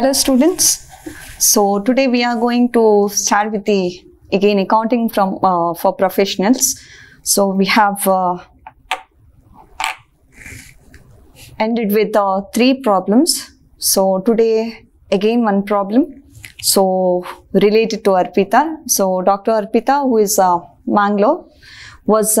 Hello students, so today we are going to start with the accounting from for professionals. So we have ended with three problems. So today again one problem, so related to Arpita. So Dr. Arpita, who is Mangalore, was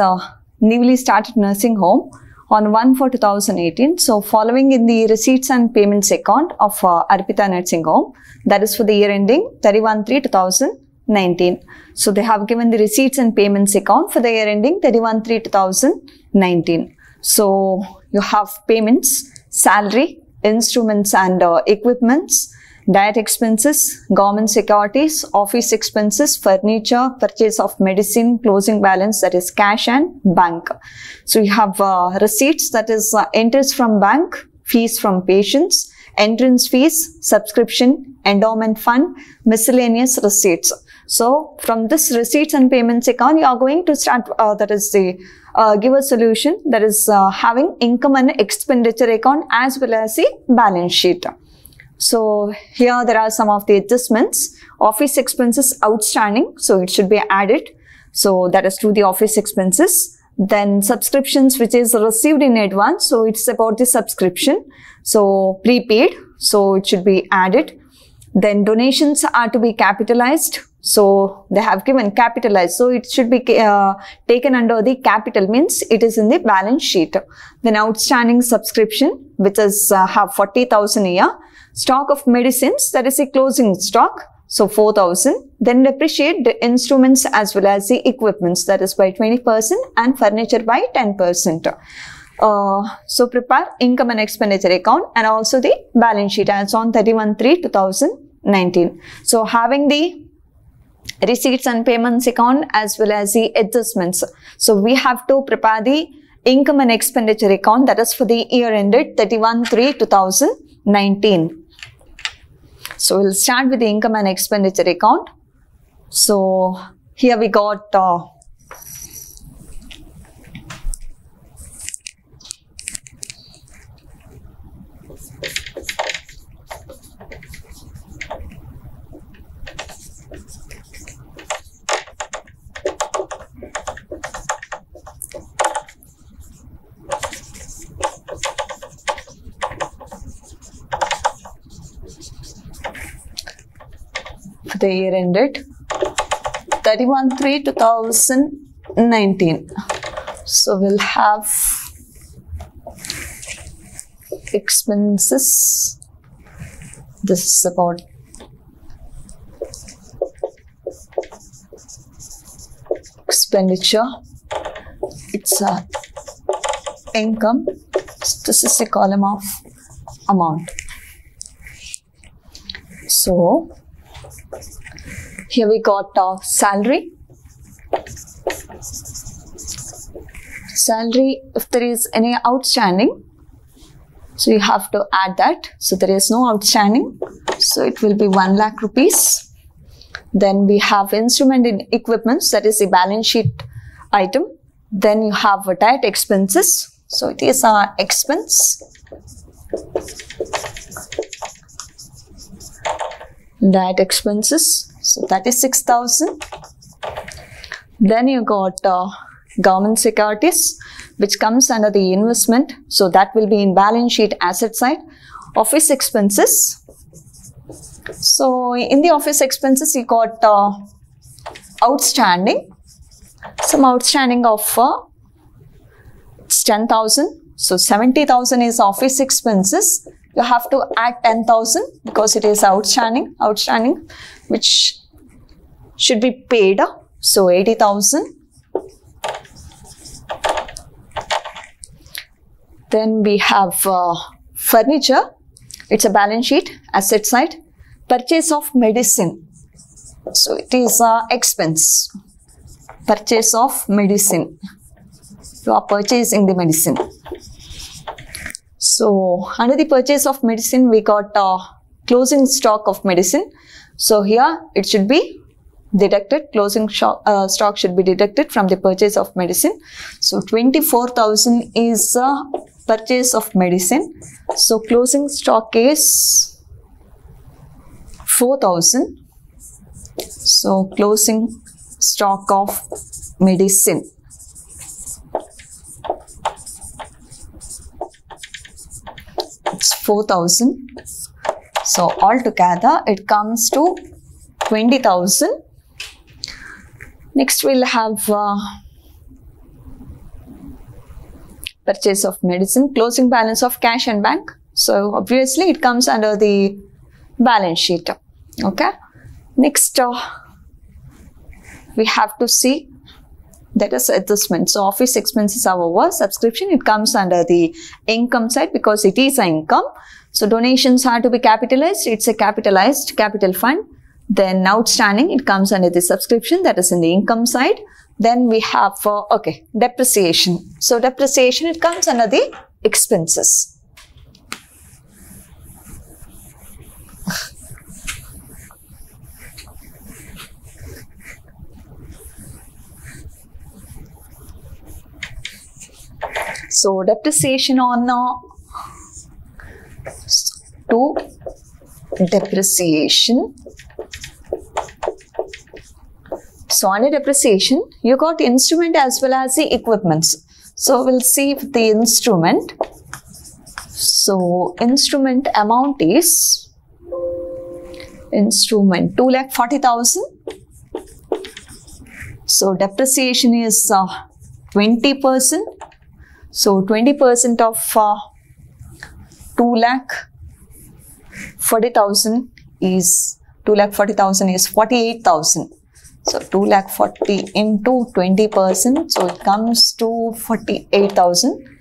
newly started nursing home on 1/4/2018. So following in the receipts and payments account of Arpita Nursing Home, that is for the year ending 31/3/2019. So they have given the receipts and payments account for the year ending 31/3/2019. So you have payments, salary, instruments and equipments, diet expenses, government securities, office expenses, furniture, purchase of medicine, closing balance, that is cash and bank. So you have receipts, that is entries from bank, fees from patients, entrance fees, subscription, endowment fund, miscellaneous receipts. So from this receipts and payments account, you are going to start, that is the give a solution, that is having income and expenditure account as well as the balance sheet. So here there are some of the adjustments. Office expenses outstanding, so it should be added. So that is to the office expenses. Then subscriptions, which is received in advance, so it's about the subscription. So prepaid, so it should be added. Then donations are to be capitalized. So they have given capitalized, so it should be taken under the capital, means it is in the balance sheet. Then outstanding subscription, which is have 40,000 a year. Stock of medicines, that is a closing stock, so 4,000. Then depreciate the instruments as well as the equipments, that is by 20% and furniture by 10%. So prepare income and expenditure account and also the balance sheet as on 31/3/2019. So having the receipts and payments account as well as the adjustments. So we have to prepare the income and expenditure account, that is for the year ended 31/3/2019. So we'll start with the income and expenditure account. So here we got the year ended 31/3/2019. So we'll have expenses. This is about expenditure. It's income. This is a column of amount. So here we got salary. Salary, if there is any outstanding, so you have to add that. So there is no outstanding, so it will be 1 lakh rupees. Then we have instrument and equipments, that is a balance sheet item. Then you have diet expenses, so it is our expense. Diet expenses, so that is 6,000. Then you got government securities, which comes under the investment, so that will be in balance sheet asset side. Office expenses, so in the office expenses you got outstanding, some outstanding of 10,000. So 70,000 is office expenses. You have to add 10,000 because it is outstanding, which should be paid. So 80,000. Then we have furniture. It's a balance sheet asset side. Purchase of medicine, so it is expense. Purchase of medicine. You are purchasing the medicine. So under the purchase of medicine, we got closing stock of medicine. So here it should be deducted. Closing stock should be deducted from the purchase of medicine. So 24,000 is purchase of medicine. So closing stock is 4,000. So closing stock of medicine. It's 4,000. So altogether it comes to 20,000. Next we'll have purchase of medicine, closing balance of cash and bank. So obviously it comes under the balance sheet. Okay. Next, we have to see that is adjustment. So office expenses are over. Subscription, it comes under the income side because it is an income. So donations are to be capitalized. It's a capitalized capital fund. Then outstanding, it comes under the subscription, that is in the income side. Then we have for, okay, depreciation. So depreciation, it comes under the expenses. So depreciation on to depreciation. So on a depreciation, you got instrument as well as the equipments. So we'll see the instrument. So instrument amount is instrument 2,40,000. So depreciation is 20%. So 20% of 2,40,000 is 48,000. So 2,40,000 into 20%, so it comes to 48,000.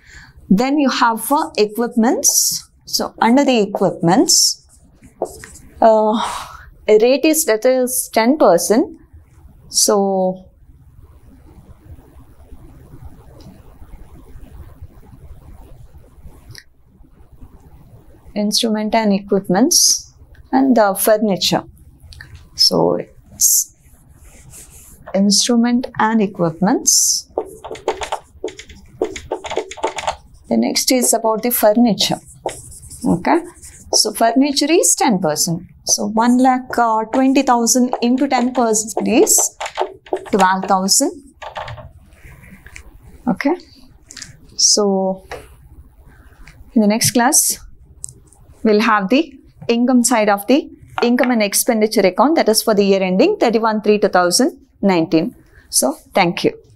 Then you have equipments. So under the equipments, rate is, that is 10%. So instrument and equipments and the furniture. So it's instrument and equipments. The next is about the furniture. Okay. So furniture is 10%. So 1,20,000 into 10% is 12,000. Okay. So in the next class, we'll have the income side of the income and expenditure account, that is for the year ending 31/3/2019. So, thank you.